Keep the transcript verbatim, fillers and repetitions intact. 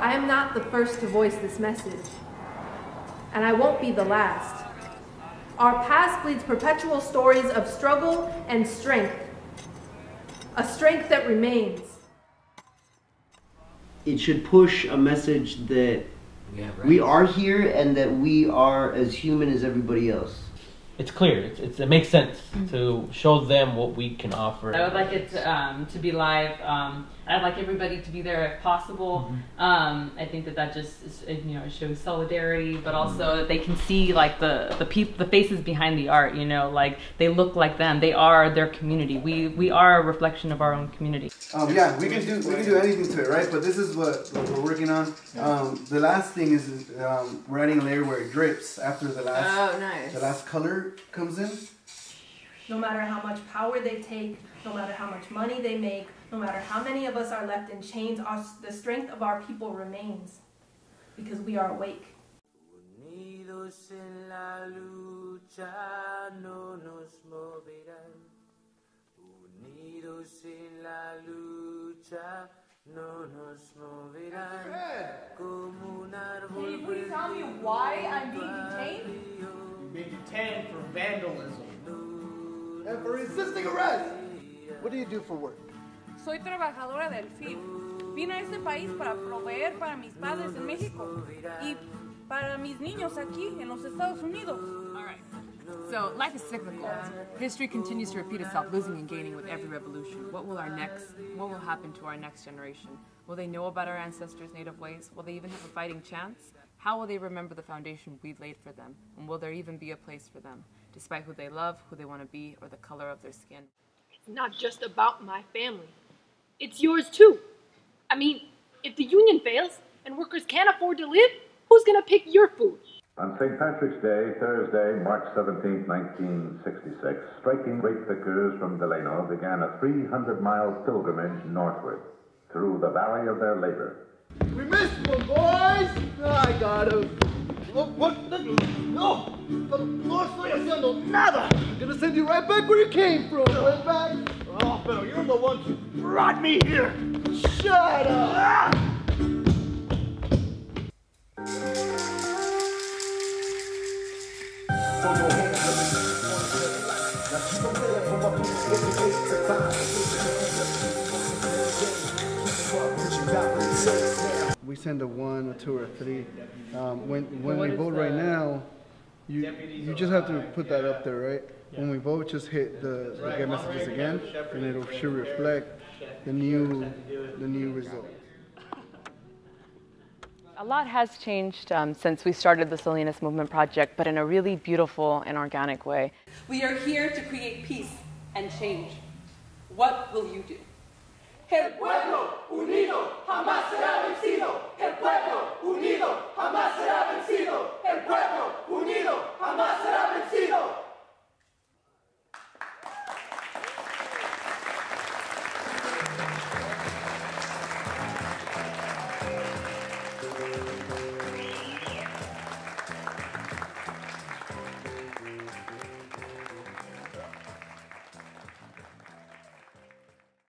I am not the first to voice this message, and I won't be the last. Our past bleeds perpetual stories of struggle and strength, a strength that remains. It should push a message that yeah, right. we are here and that we are as human as everybody else. It's clear. It's, it's, it makes sense mm-hmm. to show them what we can offer. I would like it to, um, to be live. Um, I'd like everybody to be there if possible. Mm-hmm. um, I think that that just is, you know, shows solidarity, but also mm-hmm. that they can see like the the peop the faces behind the art. You know, like they look like them. They are their community. We we are a reflection of our own community. Um, yeah, we can do we can do anything to it, right? But this is what, what we're working on. Um, the last thing is, is um, we're adding a layer where it drips after the last oh, nice. the last color comes in. No matter how much power they take, no matter how much money they make, no matter how many of us are left in chains, our, the strength of our people remains because we are awake. Unidos en la lucha no nos moverán. Unidos en la lucha no nos moverán. Can you please tell me why I'm being detained? Being detained for vandalism and for resisting arrest. What do you do for work? Soy trabajadora del F I P. Vine a este país para proveer para mis padres en México y para mis niños aquí en los Estados Unidos. All right. So life is cyclical. History continues to repeat itself, losing and gaining with every revolution. What will our next? What will happen to our next generation? Will they know about our ancestors' native ways? Will they even have a fighting chance? How will they remember the foundation we laid for them? And will there even be a place for them, despite who they love, who they want to be, or the color of their skin? It's not just about my family. It's yours too. I mean, if the union fails and workers can't afford to live, who's going to pick your food? On Saint Patrick's Day, Thursday, March seventeenth, nineteen sixty-six, striking grape pickers from Delano began a three hundred mile pilgrimage northward through the valley of their labor. We missed one, boys! I got him. Look, what? No! No estoy haciendo nada! I'm gonna send you right back where you came from! Right back! Oh, pero you're the one who brought me here! Shut up! Ah! We send a one, a two, or a three. Um, when when we vote right now, you you just have to put that up there, right? When we vote, just hit the, the get messages again, and it should reflect the new the new result. A lot has changed um, since we started the Salinas Movement Project, but in a really beautiful and organic way. We are here to create peace and change. What will you do? El pueblo unido jamás será vencido. El pueblo unido jamás será vencido.